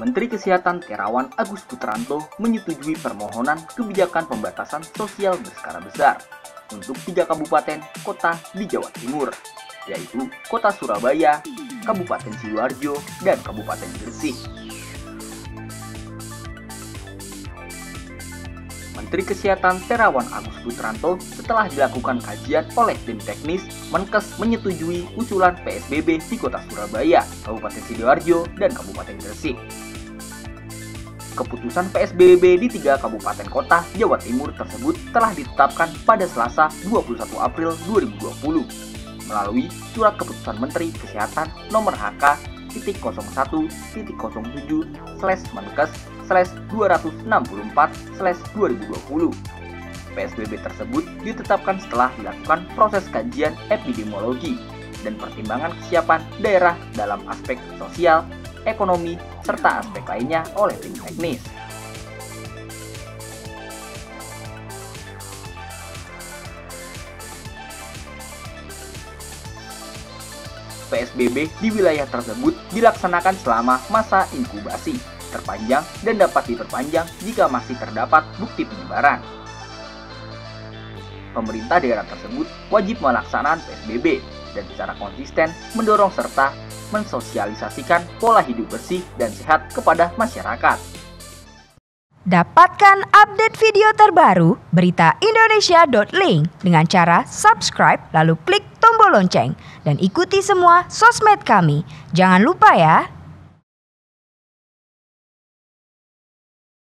Menteri Kesehatan Terawan Agus Putranto menyetujui permohonan kebijakan pembatasan sosial berskala besar untuk 3 kabupaten kota di Jawa Timur, yaitu Kota Surabaya, Kabupaten Sidoarjo, dan Kabupaten Gresik. Menteri Kesehatan Terawan Agus Putranto setelah dilakukan kajian oleh tim teknis, Menkes menyetujui usulan PSBB di Kota Surabaya, Kabupaten Sidoarjo, dan Kabupaten Gresik. Keputusan PSBB di 3 kabupaten kota Jawa Timur tersebut telah ditetapkan pada Selasa 21 April 2020 melalui Surat Keputusan Menteri Kesehatan nomor HK.01.07/Menkes/264/2020. PSBB tersebut ditetapkan setelah dilakukan proses kajian epidemiologi dan pertimbangan kesiapan daerah dalam aspek sosial, ekonomi, serta aspek lainnya oleh tim teknis. PSBB di wilayah tersebut dilaksanakan selama masa inkubasi terpanjang dan dapat diperpanjang jika masih terdapat bukti penyebaran. Pemerintah daerah tersebut wajib melaksanakan PSBB dan secara konsisten mendorong serta mensosialisasikan pola hidup bersih dan sehat kepada masyarakat. Dapatkan update video terbaru Berita Indonesia.link dengan cara subscribe lalu klik tombol lonceng dan ikuti semua sosmed kami. Jangan lupa ya.